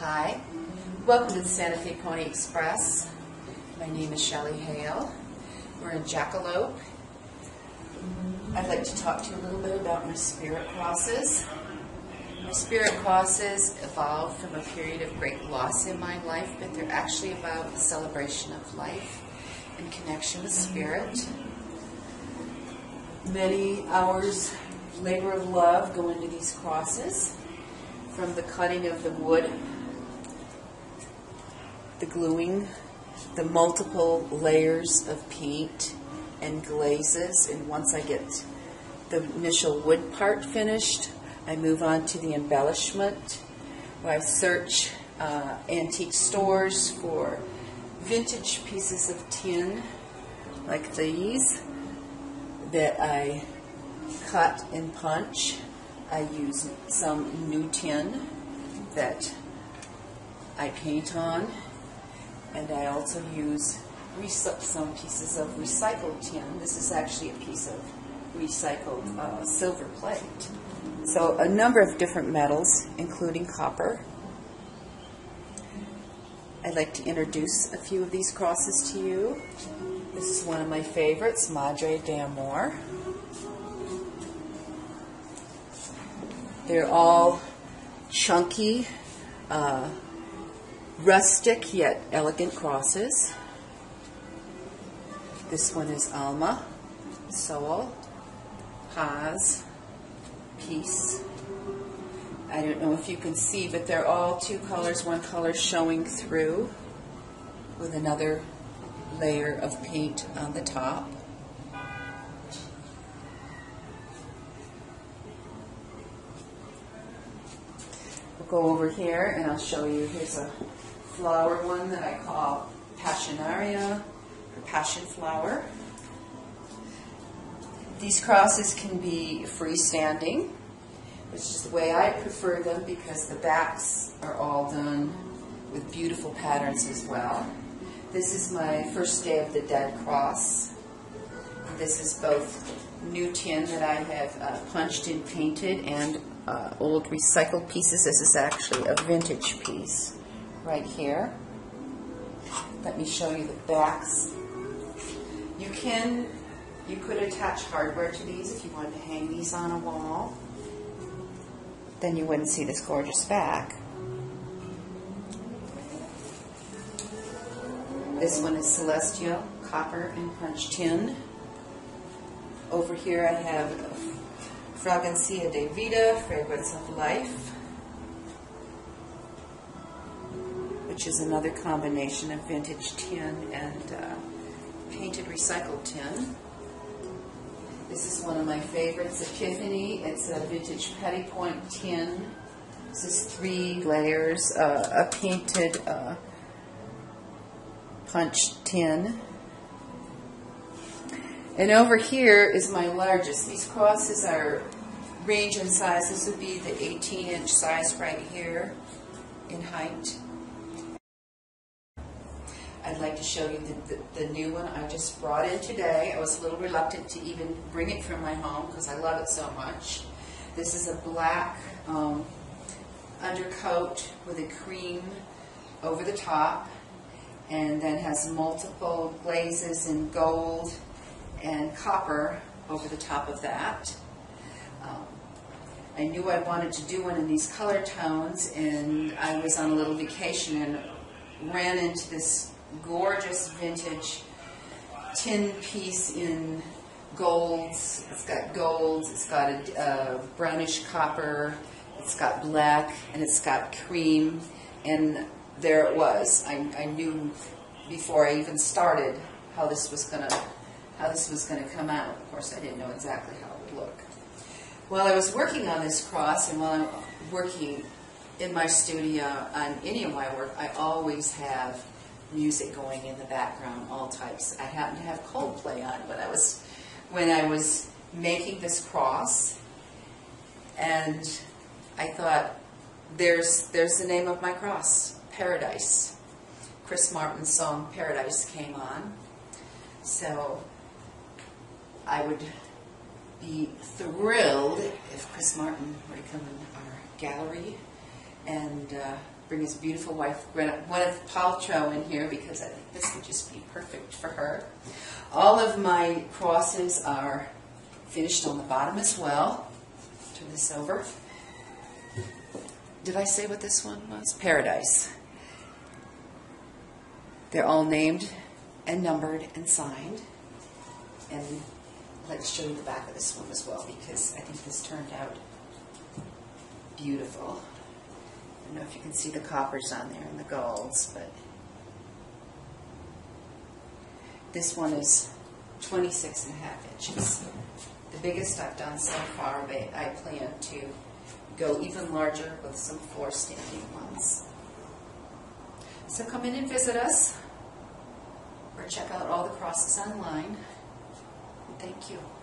Hi, welcome to the Santa Fe Pony Express. My name is Shelley Hale. We're in Jackalope. I'd like to talk to you a little bit about my spirit crosses. My spirit crosses evolved from a period of great loss in my life, but they're actually about the celebration of life and connection with spirit. Many hours labor of love go into these crosses, from the cutting of the wood, the gluing, the multiple layers of paint and glazes, and once I get the initial wood part finished, I move on to the embellishment, where I search antique stores for vintage pieces of tin like these that I cut and punch. I use some new tin that I paint on, and I also use some pieces of recycled tin. This is actually a piece of recycled silver plate. So a number of different metals, including copper. I'd like to introduce a few of these crosses to you. This is one of my favorites, Madre de Amor. They're all chunky, rustic yet elegant crosses. This one is Alma, Soul, Paz, Peace. I don't know if you can see, but they're all two colors, one color showing through with another layer of paint on the top. We'll go over here and I'll show you. Here's a flower one that I call Passionaria. Passion flower. These crosses can be freestanding, which is the way I prefer them because the backs are all done with beautiful patterns as well. This is my first Day of the Dead cross. This is both new tin that I have punched and painted and old recycled pieces. This is actually a vintage piece right here. Let me show you the backs. You could attach hardware to these if you wanted to hang these on a wall. Then you wouldn't see this gorgeous back. This one is Celestial, copper and punch tin. Over here I have Fragancia de Vida, Fragrance of Life, which is another combination of vintage tin and painted recycled tin. This is one of my favorites, a Tiffany. It's a vintage Petty Point tin. This is 3 layers, a painted punched tin. And over here is my largest. These crosses are range in size. This would be the 18-inch size right here in height. I'd like to show you the new one I just brought in today. I was a little reluctant to even bring it from my home because I love it so much. This is a black undercoat with a cream over the top, and then has multiple glazes in gold and copper over the top of that. I knew I wanted to do one in these color tones, and I was on a little vacation and ran into this gorgeous vintage tin piece in golds. It's got golds, it's got a brownish copper, it's got black, and it's got cream, and there it was. I knew before I even started how this was gonna come out. Of course, I didn't know exactly how it would look. While I was working on this cross, and while I'm working in my studio on any of my work, I always have music going in the background, all types. I happened to have Coldplay on when I was making this cross, and I thought, there's the name of my cross, Paradise. Chris Martin's song Paradise came on, so I would be thrilled if Chris Martin were to come in our gallery and bring his beautiful wife, Gwyneth Paltrow, in here because I think this would just be perfect for her. All of my crosses are finished on the bottom as well. Turn this over. Did I say what this one was? Paradise. They're all named and numbered and signed. And let's show you the back of this one as well because I think this turned out beautiful. I don't know if you can see the coppers on there and the golds, but this one is 26.5 inches. The biggest I've done so far, but I plan to go even larger with some floor standing ones. So come in and visit us or check out all the crosses online. Thank you.